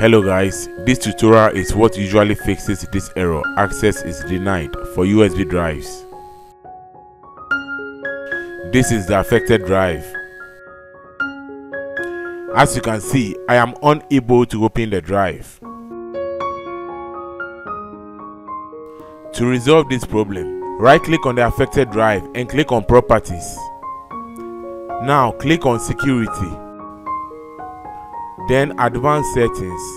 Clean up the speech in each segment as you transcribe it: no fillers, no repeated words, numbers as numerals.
Hello guys, this tutorial is what usually fixes this error, access is denied, for USB drives. This is the affected drive. As you can see, I am unable to open the drive. To resolve this problem, right click on the affected drive and click on Properties. Now click on Security, then Advanced Settings.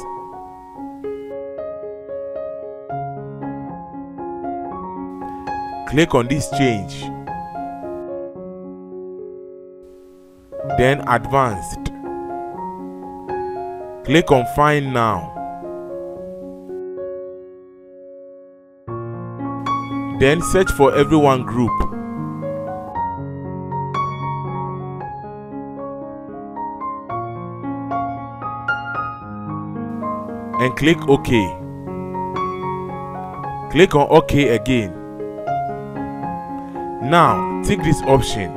Click on this change, then Advanced. Click on Find Now, then search for Everyone group. And click OK. Click on OK again. Now, tick this option.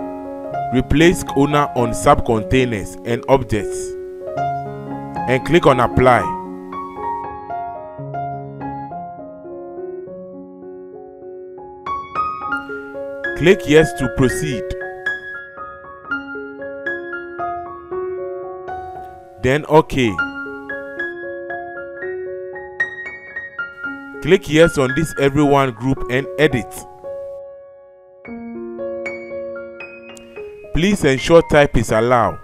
Replace owner on sub-containers and objects. And click on Apply. Click Yes to proceed. Then OK. Click Yes on this Everyone group and edit. Please ensure type is allowed.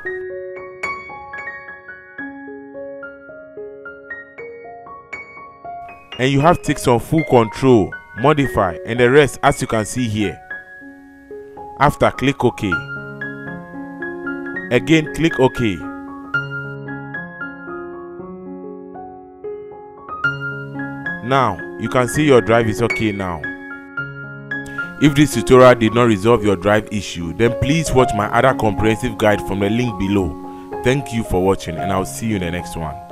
And you have ticked on Full Control, Modify and the rest as you can see here. After, click OK. Again, click OK. Now, you can see your drive is OK now. If this tutorial did not resolve your drive issue, then please watch my other comprehensive guide from the link below. Thank you for watching and I'll see you in the next one.